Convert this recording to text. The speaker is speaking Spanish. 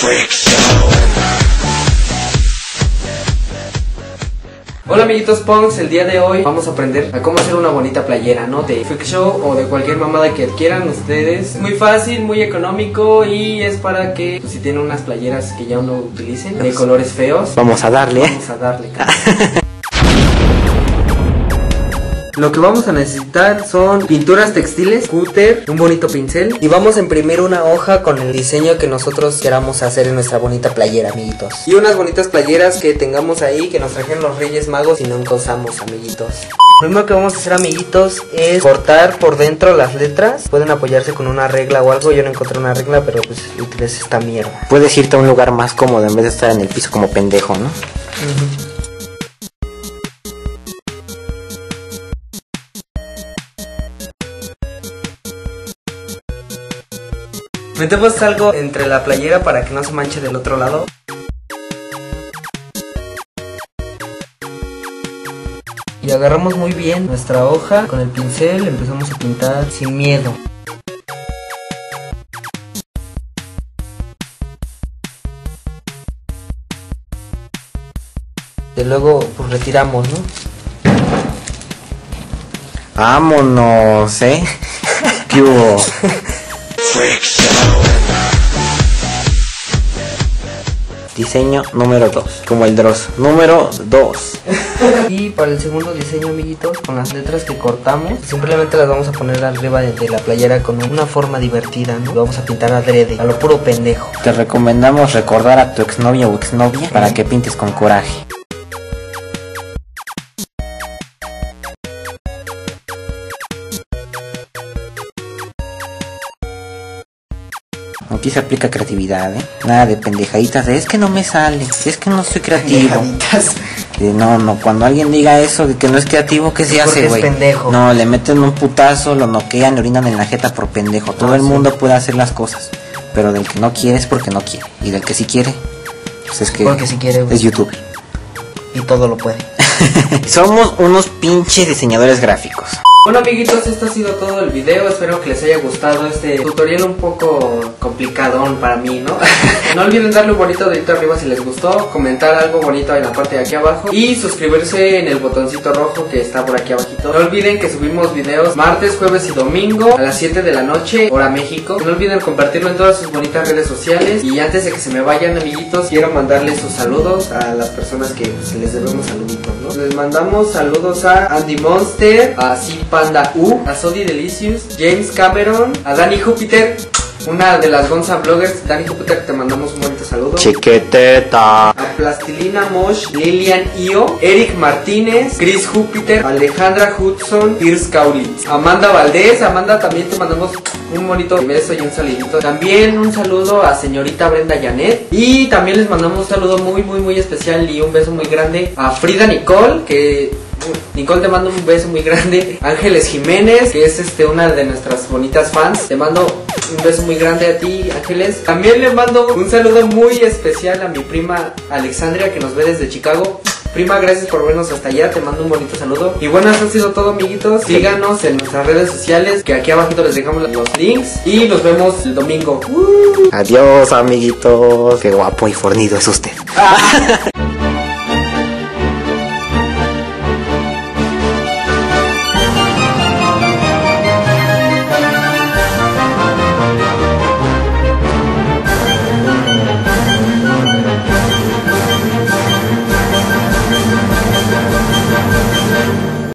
Freak Show. Hola amiguitos punks, el día de hoy vamos a aprender a cómo hacer una bonita playera, ¿no? De Freak Show o de cualquier mamada que adquieran ustedes. Muy fácil, muy económico y es para que pues, si tienen unas playeras que ya no utilicen, de colores feos. Vamos a darle. Lo que vamos a necesitar son pinturas textiles, cúter, un bonito pincel y vamos a imprimir una hoja con el diseño que nosotros queramos hacer en nuestra bonita playera, amiguitos. Y unas bonitas playeras que tengamos ahí, que nos trajeron los Reyes Magos y no usamos, amiguitos. Lo primero que vamos a hacer, amiguitos, es cortar por dentro las letras. Pueden apoyarse con una regla o algo. Yo no encontré una regla, pero pues utilicé esta mierda. Puedes irte a un lugar más cómodo en vez de estar en el piso como pendejo, ¿no? Uh-huh. Metemos algo entre la playera para que no se manche del otro lado. Y agarramos muy bien nuestra hoja con el pincel, empezamos a pintar sin miedo. De luego pues retiramos, ¿no? Vámonos, ¿eh? ¿Qué hubo? Diseño número 2, como el Dross, número 2. Y para el segundo diseño, amiguitos, con las letras que cortamos, simplemente las vamos a poner arriba de la playera con una forma divertida, ¿no? Lo vamos a pintar adrede, a lo puro pendejo. Te recomendamos recordar a tu exnovio o exnovia para que pintes con coraje. Aquí se aplica creatividad, ¿eh? Nada de pendejaditas de es que no me sale, es que no soy creativo. No, cuando alguien diga eso de que no es creativo, ¿qué se hace, güey? No, le meten un putazo, lo noquean, le orinan en la jeta por pendejo. Todo el mundo puede hacer las cosas, pero del que no quiere es porque no quiere. Y del que sí quiere, pues es que porque sí quiere, es youtuber. Y todo lo puede. Somos unos pinches diseñadores gráficos. Bueno amiguitos, esto ha sido todo el video, espero que les haya gustado este tutorial un poco complicadón para mí, ¿no? No olviden darle un bonito dedito arriba si les gustó, comentar algo bonito en la parte de aquí abajo y suscribirse en el botoncito rojo que está por aquí abajito. No olviden que subimos videos martes, jueves y domingo a las 7 de la noche, hora México. No olviden compartirlo en todas sus bonitas redes sociales y antes de que se me vayan amiguitos, quiero mandarles sus saludos a las personas que pues, les debemos saluditos, ¿no? Les mandamos saludos a Andy Monster, a Banda U, a Sodi Delicious, James Cameron, a Dani Júpiter, una de las Gonza Bloggers. Dani Júpiter, te mandamos un bonito saludo. Chiqueteta. A Plastilina Mosh, Lilian Io, Eric Martínez, Chris Júpiter, Alejandra Hudson, Pierce Kaulitz, Amanda Valdés. Amanda, también te mandamos un bonito beso y un saludito. También un saludo a señorita Brenda Janet. Y también les mandamos un saludo muy especial y un beso muy grande a Frida Nicole, que... Nicole, te mando un beso muy grande. Ángeles Jiménez, que es una de nuestras bonitas fans, te mando un beso muy grande a ti, Ángeles. También le mando un saludo muy especial a mi prima Alexandria, que nos ve desde Chicago. Prima, gracias por vernos hasta allá, te mando un bonito saludo. Y bueno, eso ha sido todo, amiguitos. Síganos en nuestras redes sociales, que aquí abajito les dejamos los links. Y nos vemos el domingo. Adiós, amiguitos. Qué guapo y fornido es usted.